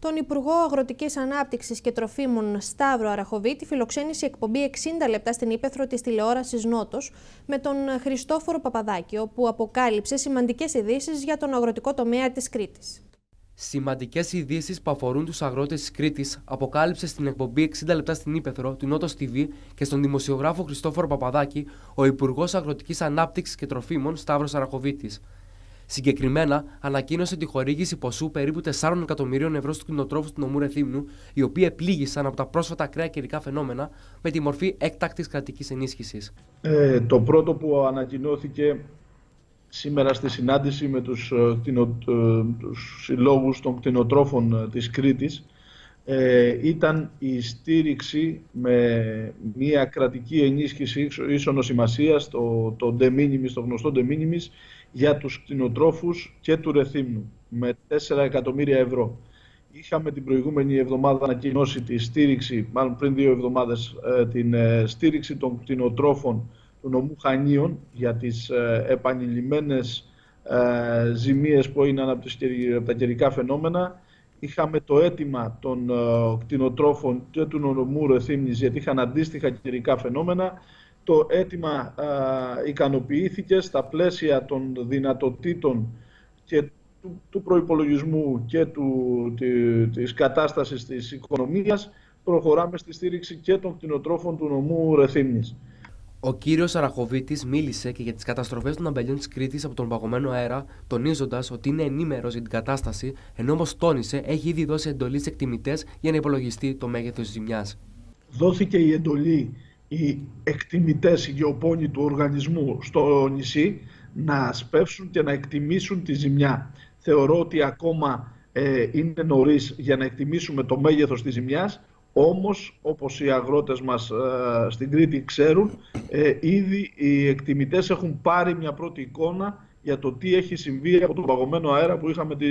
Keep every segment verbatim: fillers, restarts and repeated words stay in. τον Υπουργό Αγροτικής Ανάπτυξης και Τροφίμων Σταύρο Αραχοβίτη φιλοξένησε εκπομπή εξήντα λεπτά στην ύπαιθρο της τηλεόρασης Νότος με τον Χριστόφορο Παπαδάκη, όπου αποκάλυψε σημαντικές ειδήσεις για τον αγροτικό τομέα της Κρήτης. Σημαντικές ειδήσεις που αφορούν τους αγρότες της Κρήτης αποκάλυψε στην εκπομπή εξήντα λεπτά στην ύπαιθρο του Notos τι βι και στον δημοσιογράφο Χριστόφορο Παπαδάκη ο Υπουργός Αγροτικής Ανάπτυξης και Τροφίμων Σταύρος Αραχοβίτης. Συγκεκριμένα, ανακοίνωσε τη χορήγηση ποσού περίπου τεσσάρων εκατομμυρίων ευρώ στους κτηνοτρόφους του νομού Ρεθύμνου, οι οποίοι επλήγησαν από τα πρόσφατα ακραία καιρικά φαινόμενα με τη μορφή έκτακτης κρατικής ενίσχυσης. Ε, το πρώτο που ανακοινώθηκε σήμερα στη συνάντηση με τους, κτηνο, τους συλλόγους των κτηνοτρόφων της Κρήτης ε, ήταν η στήριξη με μια κρατική ενίσχυση ίσονος σημασίας, το, το, de minimis, το γνωστό de minimis, για τους κτηνοτρόφους και του Ρεθύμνου με τέσσερα εκατομμύρια ευρώ. Είχαμε την προηγούμενη εβδομάδα ανακοινώσει τη στήριξη, μάλλον πριν δύο εβδομάδες, την στήριξη των κτηνοτρόφων του νομού Χανίων για τις επανειλημμένες ζημίες που έγιναν από τα καιρικά φαινόμενα. Είχαμε το αίτημα των κτηνοτρόφων και του νομού Ρεθύμνης γιατί είχαν αντίστοιχα καιρικά φαινόμενα. Το αίτημα α, ικανοποιήθηκε στα πλαίσια των δυνατοτήτων και του, του προϋπολογισμού και του, τη, της κατάστασης της οικονομίας. Προχωράμε στη στήριξη και των κτηνοτρόφων του νομού Ρεθύμνης. Ο κύριος Αραχοβίτης μίλησε και για τις καταστροφές των αμπελιών της Κρήτης από τον παγωμένο αέρα, τονίζοντας ότι είναι ενήμερος για την κατάσταση, ενώ όμως τόνισε έχει ήδη δώσει εντολή σε εκτιμητές για να υπολογιστεί το μέγεθος της ζημιάς. Δόθηκε η εντολή. Οι εκτιμητές, οι γεωπόνοι του οργανισμού στο νησί να σπεύσουν και να εκτιμήσουν τη ζημιά. Θεωρώ ότι ακόμα ε, είναι νωρίς για να εκτιμήσουμε το μέγεθος της ζημιάς, όμως όπως οι αγρότες μας ε, στην Κρήτη ξέρουν, ε, ήδη οι εκτιμητές έχουν πάρει μια πρώτη εικόνα για το τι έχει συμβεί από τον παγωμένο αέρα που είχαμε τη,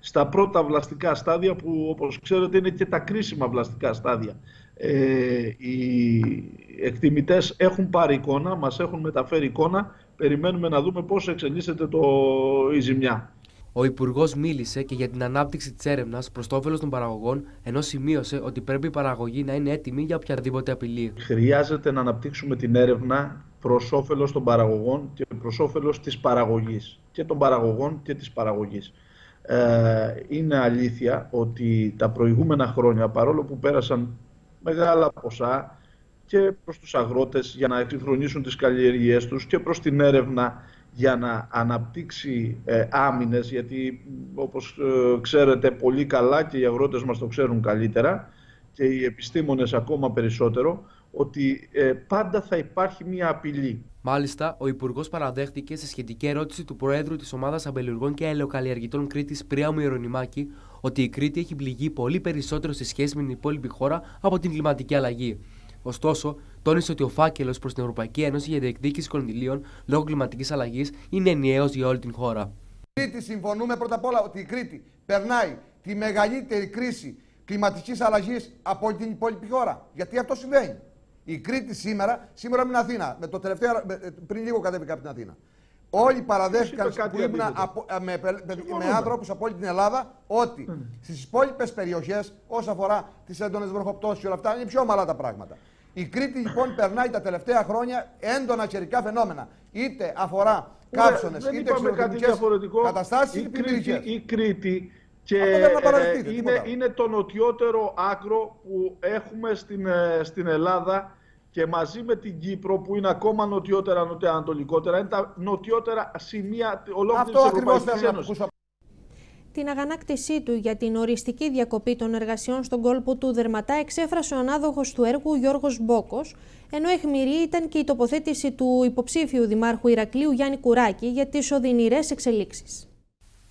στα πρώτα βλαστικά στάδια που όπως ξέρετε είναι και τα κρίσιμα βλαστικά στάδια. Ε, οι εκτιμητές έχουν πάρει εικόνα, μας έχουν μεταφέρει εικόνα, περιμένουμε να δούμε πώς εξελίσσεται το, η ζημιά. Ο Υπουργός μίλησε και για την ανάπτυξη της έρευνας προς το όφελος των παραγωγών, ενώ σημείωσε ότι πρέπει η παραγωγή να είναι έτοιμη για οποιαδήποτε απειλή. Χρειάζεται να αναπτύξουμε την έρευνα προς όφελος των παραγωγών και προς όφελος της παραγωγής και των παραγωγών και της παραγωγής. Ε, είναι αλήθεια ότι τα προηγούμενα χρόνια, παρόλο που πέρασαν μεγάλα ποσά και προς τους αγρότες για να εξυγχρονίσουν τις καλλιεργίες τους και προς την έρευνα για να αναπτύξει ε, άμυνες, γιατί όπως ε, ξέρετε πολύ καλά και οι αγρότες μας το ξέρουν καλύτερα και οι επιστήμονες ακόμα περισσότερο, ότι ε, πάντα θα υπάρχει μια απειλή. Μάλιστα, ο Υπουργός παραδέχτηκε σε σχετική ερώτηση του Προέδρου της Ομάδας Αμπελιουργών και Ελαιοκαλλιεργητών Κρήτης Πρία Μερονιμάκη ότι η Κρήτη έχει πληγεί πολύ περισσότερο σε σχέση με την υπόλοιπη χώρα από την κλιματική αλλαγή. Ωστόσο, τόνισε ότι ο φάκελος προς την Ευρωπαϊκή Ένωση για διεκδίκηση κονδυλίων λόγω κλιματικής αλλαγής είναι ενιαίος για όλη την χώρα. Κρήτη, συμφωνούμε πρώτα απ' όλα ότι η Κρήτη περνάει τη μεγαλύτερη κρίση κλιματικής αλλαγής από όλη την υπόλοιπη χώρα. Γιατί αυτό συμβαίνει. Η Κρήτη σήμερα, σήμερα με την Αθήνα, με το τελευταίο, πριν λίγο κατέβηκα από την Αθήνα. Όλοι παραδέχτηκαν που ήμουν από, με, με άνθρωπους από όλη την Ελλάδα ότι mm. στις υπόλοιπες περιοχές, όσον αφορά τις έντονες βροχοπτώσεις και όλα αυτά, είναι πιο ομαλά τα πράγματα. Η Κρήτη λοιπόν περνάει τα τελευταία χρόνια έντονα καιρικά φαινόμενα. Είτε αφορά κάψονες, είτε εξωτερικές καταστάσεις, είτε πλημμύρες. Η Κρήτη και ε, είναι, είναι το νοτιότερο άκρο που έχουμε στην, ε, στην Ελλάδα. Και μαζί με την Κύπρο, που είναι ακόμα νοτιότερα, νοτιοανατολικότερα, είναι τα νοτιότερα σημεία ολόκληρης της Ευρωπαϊκής Ένωσης. Την αγανάκτησή του για την οριστική διακοπή των εργασιών στον κόλπο του Δερματά εξέφρασε ο ανάδοχος του έργου Γιώργος Μπόκος, ενώ αιχμηρή ήταν και η τοποθέτηση του υποψήφιου δημάρχου Ηρακλείου Γιάννη Κουράκη για τις οδυνηρές εξελίξεις.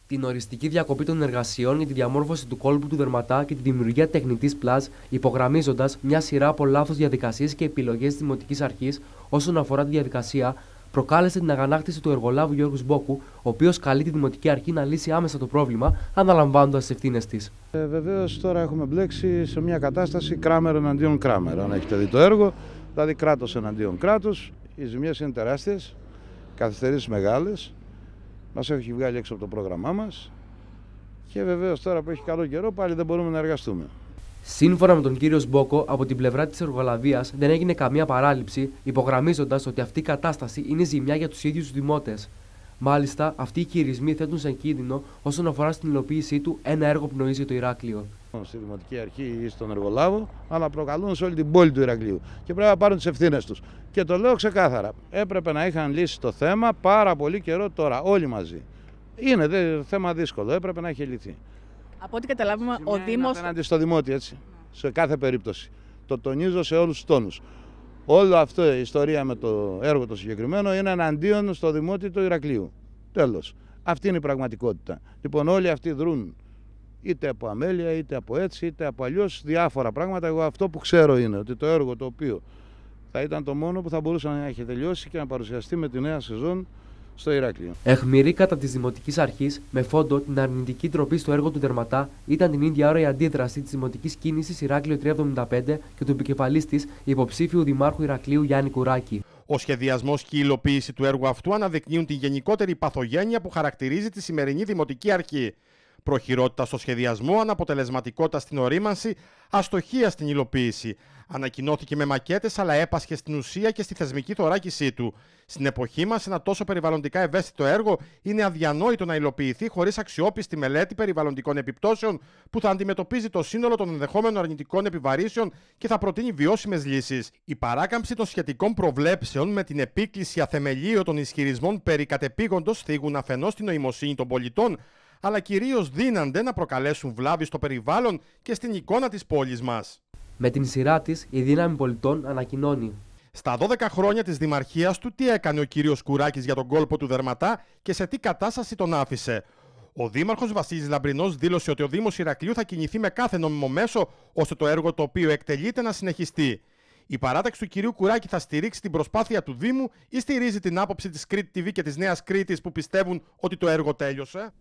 Την οριστική διακοπή των εργασιών για τη διαμόρφωση του κόλπου του Δερματά και τη δημιουργία τεχνητής πλάζ, υπογραμμίζοντας μια σειρά από λάθος διαδικασίες και επιλογές της Δημοτικής Αρχής όσον αφορά τη διαδικασία, προκάλεσε την αγανάκτηση του εργολάβου Γιώργου Μπόκου, ο οποίος καλεί τη Δημοτική Αρχή να λύσει άμεσα το πρόβλημα, αναλαμβάνοντας τις ευθύνες της. Ε, Βεβαίως, τώρα έχουμε μπλέξει σε μια κατάσταση κράμερ εναντίον κράμερ. Αν έχετε δει το έργο, δηλαδή κράτος εναντίον κράτους, οι ζημιές είναι τεράστιες, καθυστερήσεις μεγάλες. Μας έχει βγάλει έξω από το πρόγραμμά μας. και βεβαίως τώρα που έχει καλό καιρό πάλι δεν μπορούμε να εργαστούμε. Σύμφωνα με τον κύριο Μπόκο, από την πλευρά της εργολαβίας δεν έγινε καμία παράληψη, υπογραμμίζοντας ότι αυτή η κατάσταση είναι ζημιά για τους ίδιους τους δημότες. Μάλιστα, αυτοί οι κυρισμοί θέτουν σε κίνδυνο όσον αφορά στην υλοποίησή του ένα έργο που νοίζει το Ηράκλειο. Στη Δημοτική Αρχή ή στον εργολάβο, αλλά προκαλούν σε όλη την πόλη του Ηρακλείου και πρέπει να πάρουν τις ευθύνες τους. Και το λέω ξεκάθαρα, έπρεπε να είχαν λύσει το θέμα πάρα πολύ καιρό τώρα, όλοι μαζί. Είναι δε, θέμα δύσκολο, έπρεπε να έχει λυθεί. Από ό,τι καταλάβουμε, Ζημιά ο Δήμος. Απέναντι στο Δημότη, έτσι. Σε κάθε περίπτωση. Το τονίζω σε όλους τους τόνους. Όλο αυτό η ιστορία με το έργο το συγκεκριμένο είναι εναντίον στο Δημότη του Ηρακλείου. Τέλος. Αυτή είναι η πραγματικότητα. Λοιπόν, όλοι αυτοί δρούν είτε από αμέλεια, είτε από έτσι, είτε από αλλιώς διάφορα πράγματα. Εγώ αυτό που ξέρω είναι ότι το έργο το οποίο θα ήταν το μόνο που θα μπορούσε να έχει τελειώσει και να παρουσιαστεί με τη νέα σεζόν. Αιχμηρή κατά της Δημοτικής Αρχής, με φόντο την αρνητική τροπή στο έργο του Τερματά, ήταν την ίδια ώρα η αντίδραση της Δημοτικής Κίνησης Ηράκλειο τριακόσια εβδομήντα πέντε και του επικεφαλής της υποψήφιου Δημάρχου Ηρακλείου Γιάννη Κουράκη. Ο σχεδιασμός και η υλοποίηση του έργου αυτού αναδεικνύουν την γενικότερη παθογένεια που χαρακτηρίζει τη σημερινή Δημοτική Αρχή. Προχειρότητα στο σχεδιασμό, αναποτελεσματικότητα στην ορίμανση, αστοχία στην υλοποίηση. Ανακοινώθηκε με μακέτες, αλλά έπασχε στην ουσία και στη θεσμική θωράκισή του. Στην εποχή μας, ένα τόσο περιβαλλοντικά ευαίσθητο έργο είναι αδιανόητο να υλοποιηθεί χωρίς αξιόπιστη μελέτη περιβαλλοντικών επιπτώσεων που θα αντιμετωπίζει το σύνολο των ενδεχόμενων αρνητικών επιβαρύνσεων και θα προτείνει βιώσιμες λύσεις. Η παράκαμψη των σχετικών προβλέψεων με την επίκληση αθεμελίωτων ισχυρισμών περί κατεπήγοντος θίγουν αφενός την νοημοσύνη των πολιτών, αλλά κυρίως δύνανται να προκαλέσουν βλάβη στο περιβάλλον και στην εικόνα της πόλης μας. Με την σειρά της, η δύναμη πολιτών ανακοινώνει. Στα δώδεκα χρόνια της δημαρχίας του, τι έκανε ο κύριος Κουράκης για τον κόλπο του Δερματά και σε τι κατάσταση τον άφησε. Ο δήμαρχος Βασίλης Λαμπρινός δήλωσε ότι ο Δήμος Ηρακλείου θα κινηθεί με κάθε νόμιμο μέσο, ώστε το έργο το οποίο εκτελείται να συνεχιστεί. Η παράταξη του κυρίου Κουράκη θα στηρίξει την προσπάθεια του Δήμου ή στηρίζει την άποψη της Crete τι βι και της Νέας Κρήτης που πιστεύουν ότι το έργο τέλειωσε.